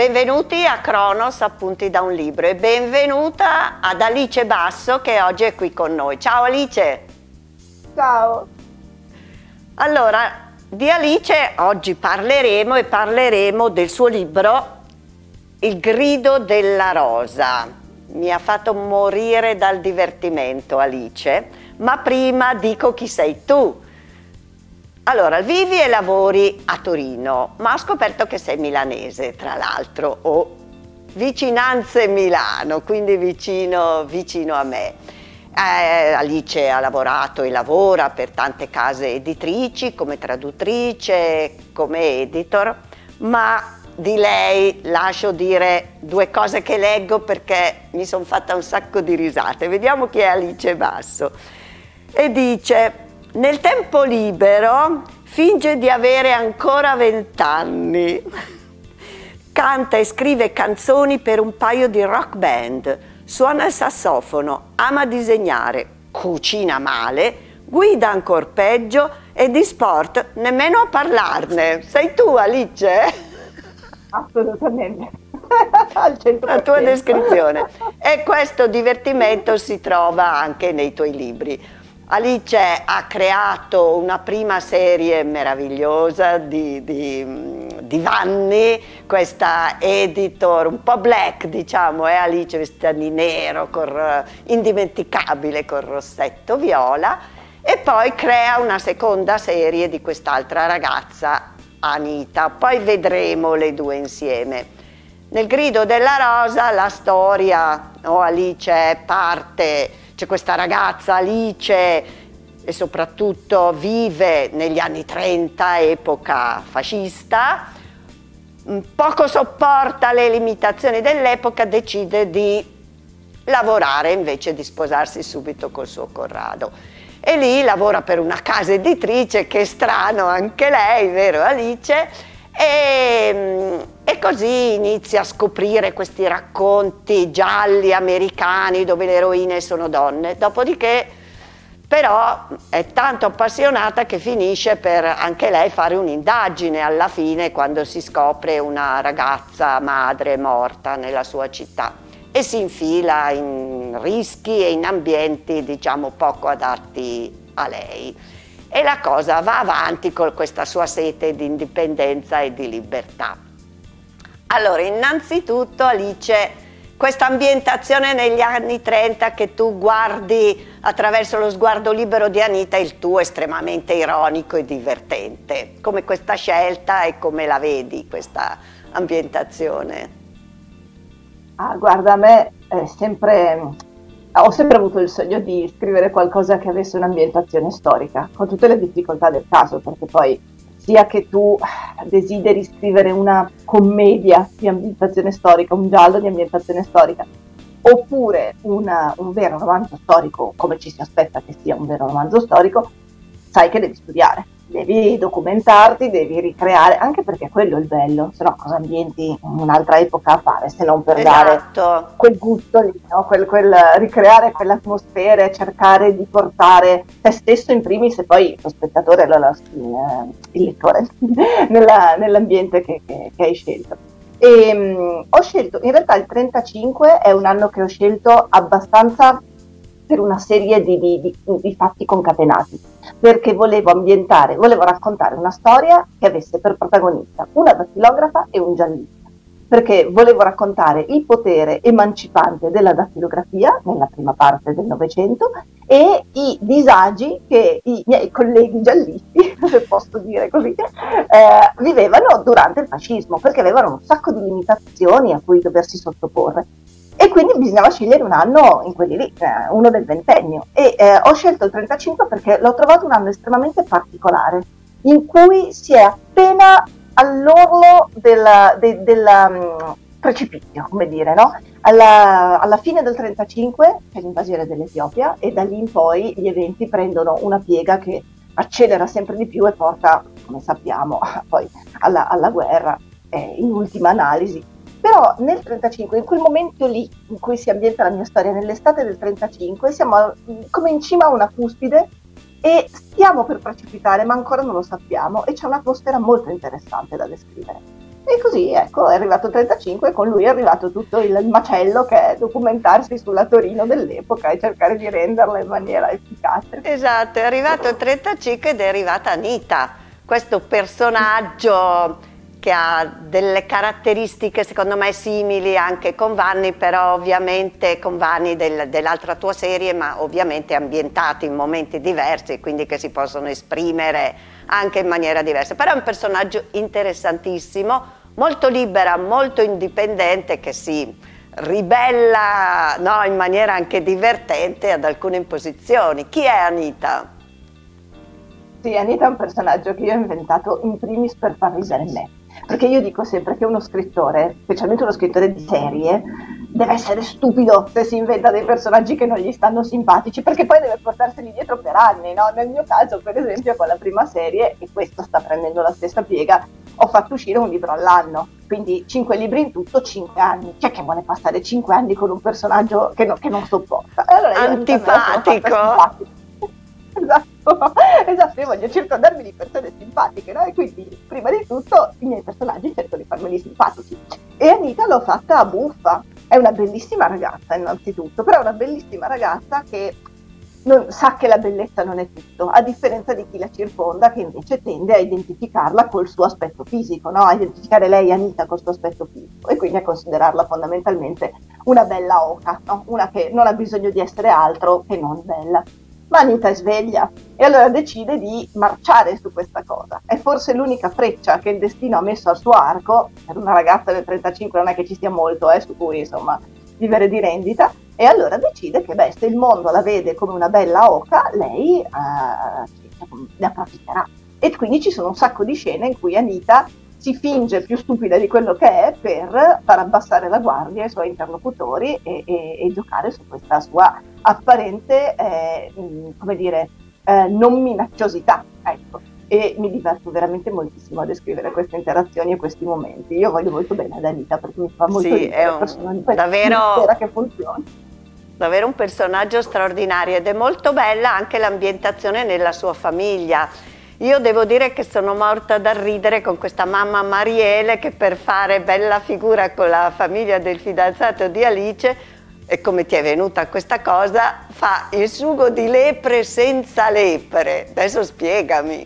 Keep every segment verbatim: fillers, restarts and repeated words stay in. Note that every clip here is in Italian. benvenuti a Kronos, appunti da un libro, e benvenuta ad Alice Basso che oggi è qui con noi. Ciao Alice! Ciao! Allora, di Alice oggi parleremo e parleremo del suo libro Il grido della rosa. Mi ha fatto morire dal divertimento Alice, ma prima dico chi sei tu. Allora, vivi e lavori a Torino, ma ho scoperto che sei milanese, tra l'altro, o vicinanze Milano, quindi vicino, vicino a me. Eh, Alice ha lavorato e lavora per tante case editrici, come traduttrice, come editor, ma di lei lascio dire due cose che leggo perché mi sono fatta un sacco di risate. Vediamo chi è Alice Basso. E dice: nel tempo libero finge di avere ancora vent'anni, canta e scrive canzoni per un paio di rock band, suona il sassofono, ama disegnare, cucina male, guida ancora peggio e di sport nemmeno a parlarne. Sei tu Alice? Assolutamente, al cento per cento. La tua descrizione. E questo divertimento si trova anche nei tuoi libri. Alice ha creato una prima serie meravigliosa di, di, di Vanni, questa editor un po' black, diciamo, eh, Alice vestita di nero, col, indimenticabile col rossetto viola, e poi crea una seconda serie di quest'altra ragazza, Anita. Poi vedremo le due insieme. Nel grido della rosa la storia, no, Alice, è parte... C'è questa ragazza Alice e soprattutto vive negli anni trenta, epoca fascista, poco sopporta le limitazioni dell'epoca, decide di lavorare invece di sposarsi subito col suo Corrado. E lì lavora per una casa editrice, che è strano anche lei, vero Alice? E, e così inizia a scoprire questi racconti gialli americani dove le eroine sono donne. Dopodiché però è tanto appassionata che finisce per anche lei fare un'indagine alla fine, quando si scopre una ragazza madre morta nella sua città, e si infila in rischi e in ambienti diciamo poco adatti a lei. E la cosa va avanti con questa sua sete di indipendenza e di libertà. Allora, innanzitutto Alice, questa ambientazione negli anni trenta che tu guardi attraverso lo sguardo libero di Anita, il tuo è estremamente ironico e divertente. Come questa scelta e come la vedi questa ambientazione? Ah, guarda, a me è sempre... Ho sempre avuto il sogno di scrivere qualcosa che avesse un'ambientazione storica, con tutte le difficoltà del caso, perché poi sia che tu desideri scrivere una commedia di ambientazione storica, un giallo di ambientazione storica, oppure una, un vero romanzo storico, come ci si aspetta che sia un vero romanzo storico, sai che devi studiare, devi documentarti, devi ricreare, anche perché quello è il bello, se no cosa ambienti un'altra epoca a fare, se non per esatto. dare quel gusto lì, no? quel, quel, ricreare quell'atmosfera, cercare di portare te stesso in primis e poi lo spettatore, la, la, il, il lettore, nell'ambiente che, che, che hai scelto. E, mh, ho scelto, in realtà il trentacinque è un anno che ho scelto abbastanza per una serie di, di, di, di fatti concatenati, perché volevo ambientare, volevo raccontare una storia che avesse per protagonista una dattilografa e un giallista, perché volevo raccontare il potere emancipante della dattilografia nella prima parte del Novecento e i disagi che i miei colleghi giallisti, se posso dire così, eh, vivevano durante il fascismo, perché avevano un sacco di limitazioni a cui doversi sottoporre. E quindi bisognava scegliere un anno in quelli lì, uno del ventennio. E eh, ho scelto il trentacinque perché l'ho trovato un anno estremamente particolare, in cui si è appena all'orlo del, del, del um, precipizio, come dire, no? Alla, alla fine del trentacinque c'è l'invasione dell'Etiopia e da lì in poi gli eventi prendono una piega che accelera sempre di più e porta, come sappiamo, poi alla, alla guerra, eh, in ultima analisi. Però nel trentacinque, in quel momento lì in cui si ambienta la mia storia, nell'estate del trentacinque, siamo a, come in cima a una cuspide e stiamo per precipitare, ma ancora non lo sappiamo, e c'è un'atmosfera molto interessante da descrivere. E così, ecco, è arrivato il trentacinque e con lui è arrivato tutto il macello che è documentarsi sulla Torino dell'epoca e cercare di renderla in maniera efficace. Esatto, è arrivato il trentacinque ed è arrivata Anita, questo personaggio che ha delle caratteristiche secondo me simili anche con Vanni, però ovviamente con Vanni del, dell'altra tua serie, ma ovviamente ambientati in momenti diversi, quindi che si possono esprimere anche in maniera diversa. Però è un personaggio interessantissimo, molto libera, molto indipendente, che si ribella, no, in maniera anche divertente ad alcune imposizioni. Chi è Anita? Sì, Anita è un personaggio che io ho inventato in primis per far ridere me, perché io dico sempre che uno scrittore, specialmente uno scrittore di serie, deve essere stupido se si inventa dei personaggi che non gli stanno simpatici, perché poi deve portarseli dietro per anni, no? Nel mio caso, per esempio, con la prima serie, e questo sta prendendo la stessa piega, ho fatto uscire un libro all'anno, quindi cinque libri in tutto, cinque anni. Chi è che vuole passare cinque anni con un personaggio che, no, che non sopporta? Allora io antipatico! Esatto, esatto, io voglio circondarmi di persone simpatiche, no? E quindi prima di tutto i miei personaggi cerco di farmeli simpatici. E Anita l'ho fatta a buffa, è una bellissima ragazza innanzitutto, però è una bellissima ragazza che non, sa che la bellezza non è tutto, a differenza di chi la circonda che invece tende a identificarla col suo aspetto fisico, no? A identificare lei, Anita, col suo aspetto fisico e quindi a considerarla fondamentalmente una bella oca, no? Una che non ha bisogno di essere altro che non bella. Ma Anita è sveglia e allora decide di marciare su questa cosa. È forse l'unica freccia che il destino ha messo al suo arco, per una ragazza del trentacinque non è che ci stia molto, eh, su cui insomma vivere di rendita, e allora decide che beh, se il mondo la vede come una bella oca, lei eh, ne approfitterà. E quindi ci sono un sacco di scene in cui Anita si finge più stupida di quello che è per far abbassare la guardia ai suoi interlocutori e, e, e giocare su questa sua apparente, eh, come dire, eh, non minacciosità, ecco. E mi diverto veramente moltissimo a descrivere queste interazioni e questi momenti. Io voglio molto bene ad Anita perché mi fa molto sì, bene la personalità davvero... che funzioni. Davvero un personaggio straordinario ed è molto bella anche l'ambientazione nella sua famiglia. Io devo dire che sono morta dal ridere con questa mamma Mariele che per fare bella figura con la famiglia del fidanzato di Alice, e come ti è venuta questa cosa, fa il sugo di lepre senza lepre. Adesso spiegami.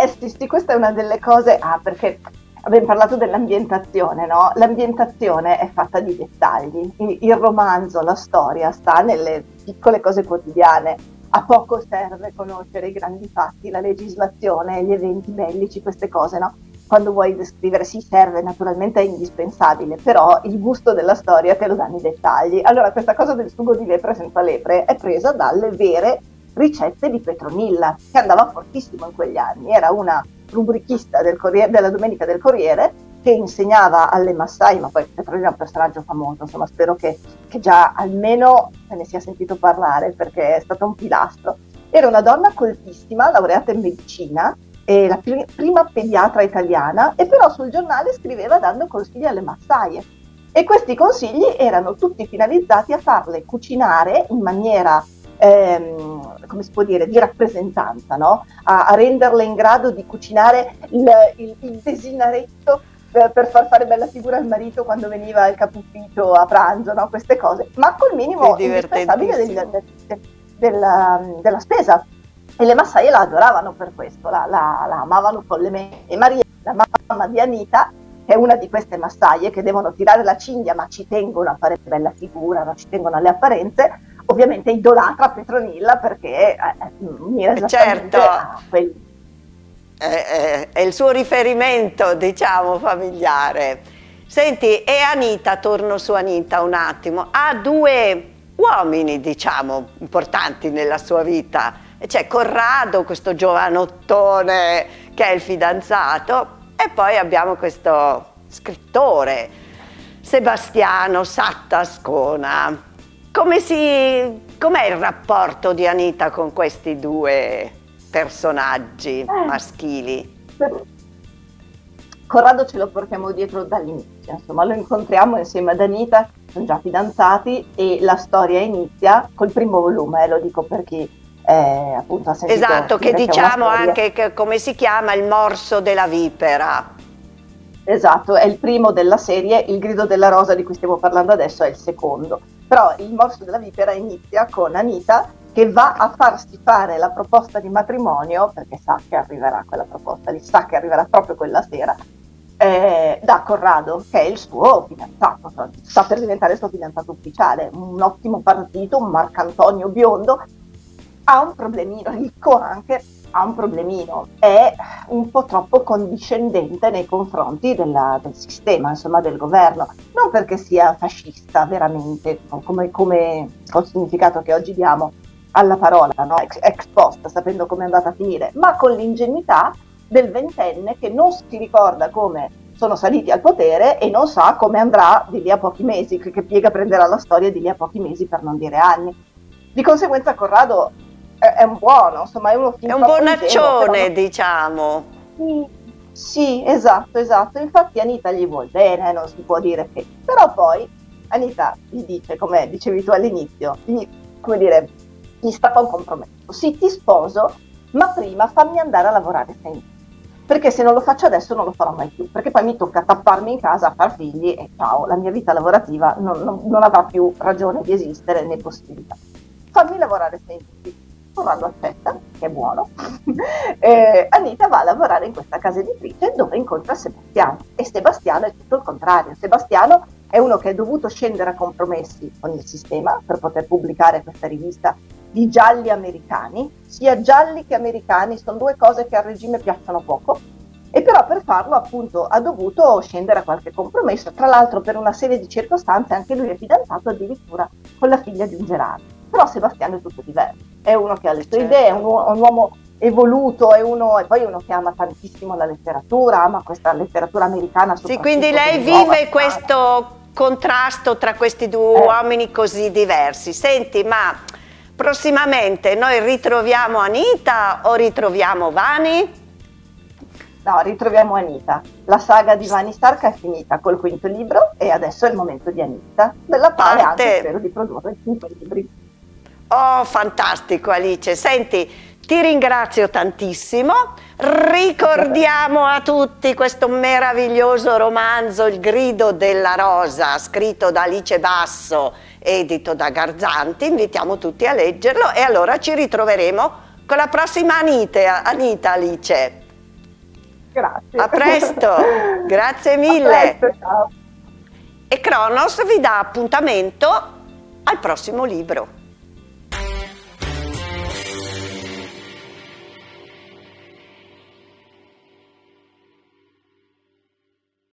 Eh sì, sì, questa è una delle cose, ah perché abbiamo parlato dell'ambientazione, no? L'ambientazione è fatta di dettagli, il romanzo, la storia sta nelle piccole cose quotidiane. A poco serve conoscere i grandi fatti, la legislazione, gli eventi bellici, queste cose, no? Quando vuoi descrivere, sì, serve, naturalmente è indispensabile, però il gusto della storia te lo danno i dettagli. Allora, questa cosa del sugo di lepre senza lepre è presa dalle vere ricette di Petronilla, che andava fortissimo in quegli anni, era una rubrichista del Corriere, della Domenica del Corriere, che insegnava alle Massai, ma poi Petronilla è un personaggio famoso, insomma spero che, che già almeno se ne sia sentito parlare perché è stato un pilastro. Era una donna coltissima, laureata in medicina, e la pr prima pediatra italiana, e però sul giornale scriveva dando consigli alle Massaie. E questi consigli erano tutti finalizzati a farle cucinare in maniera... Ehm, come si può dire, di rappresentanza, no? a, a renderle in grado di cucinare il, il, il desinaretto per, per far fare bella figura al marito quando veniva al capo ufficio a pranzo, no? Queste cose, ma col minimo indispensabile degli, de, de, della, della spesa. E le massaie la adoravano per questo, la, la, la amavano follemente. E Maria, la mamma di Anita, è una di queste massaie che devono tirare la cinghia, ma ci tengono a fare bella figura, ma ci tengono alle apparenze, ovviamente idolatra Petronilla perché mira eh, certo a quel... è, è, è il suo riferimento, diciamo, familiare. Senti, e Anita, torno su Anita un attimo, ha due uomini, diciamo, importanti nella sua vita. C'è Corrado, questo giovanottone che è il fidanzato, e poi abbiamo questo scrittore, Sebastiano Satta Ascona. Come si, com'è il rapporto di Anita con questi due personaggi eh, maschili? Corrado ce lo portiamo dietro dall'inizio, insomma lo incontriamo insieme ad Anita, sono già fidanzati, e la storia inizia col primo volume, eh, lo dico per chi... Eh, appunto, ha sentito, esatto, che diciamo anche che, come si chiama, Il morso della vipera. Esatto, è il primo della serie, Il grido della rosa di cui stiamo parlando adesso è il secondo. Però Il morso della vipera inizia con Anita che va a farsi fare la proposta di matrimonio, perché sa che arriverà quella proposta lì, sa che arriverà proprio quella sera, eh, da Corrado, che è il suo fidanzato, sta per diventare il suo fidanzato ufficiale, un ottimo partito, un Marcantonio Biondo. Ha un problemino, ricco anche, ha un problemino, è un po' troppo condiscendente nei confronti della, del sistema, insomma del governo, non perché sia fascista veramente, come, come col significato che oggi diamo alla parola, no? ex, ex post, sapendo come è andata a finire, ma con l'ingenuità del ventenne che non si ricorda come sono saliti al potere e non sa come andrà di lì a pochi mesi, che piega prenderà la storia di lì a pochi mesi per non dire anni. Di conseguenza Corrado è, è un buono, insomma è uno è un buonaccione, ingenuo, diciamo. Sì, sì, esatto, esatto, infatti Anita gli vuol bene, non si può dire che, però poi Anita gli dice, come dicevi tu all'inizio, gli, come dire, gli stappa un compromesso, sì ti sposo, ma prima fammi andare a lavorare senza, perché se non lo faccio adesso non lo farò mai più, perché poi mi tocca tapparmi in casa a far figli e ciao, la mia vita lavorativa non, non, non avrà più ragione di esistere né possibilità. Fammi lavorare sei mesi. Corrado accetta, che è buono. eh, Anita va a lavorare in questa casa editrice dove incontra Sebastiano. E Sebastiano è tutto il contrario. Sebastiano è uno che è dovuto scendere a compromessi con il sistema per poter pubblicare questa rivista di gialli americani. Sia gialli che americani sono due cose che al regime piacciono poco. E però per farlo appunto ha dovuto scendere a qualche compromesso. Tra l'altro per una serie di circostanze anche lui è fidanzato addirittura con la figlia di un gerardo. Però Sebastiano è tutto diverso, è uno che ha le sue certo. idee, è un, un uomo evoluto, è uno, e poi è uno che ama tantissimo la letteratura, ama questa letteratura americana. Sì, quindi lei vive questo contrasto tra questi due eh. uomini così diversi. Senti, ma prossimamente noi ritroviamo Anita o ritroviamo Vanni? No, ritroviamo Anita. La saga di Vanni Stark è finita col quinto libro e adesso è il momento di Anita, della quale anche spero di produrre cinque libri. Oh, fantastico Alice, senti, ti ringrazio tantissimo, ricordiamo a tutti questo meraviglioso romanzo Il grido della rosa, scritto da Alice Basso, edito da Garzanti, invitiamo tutti a leggerlo e allora ci ritroveremo con la prossima Anita, Anita Alice. Grazie. A presto, grazie mille. A presto, ciao. E Kronos vi dà appuntamento al prossimo libro.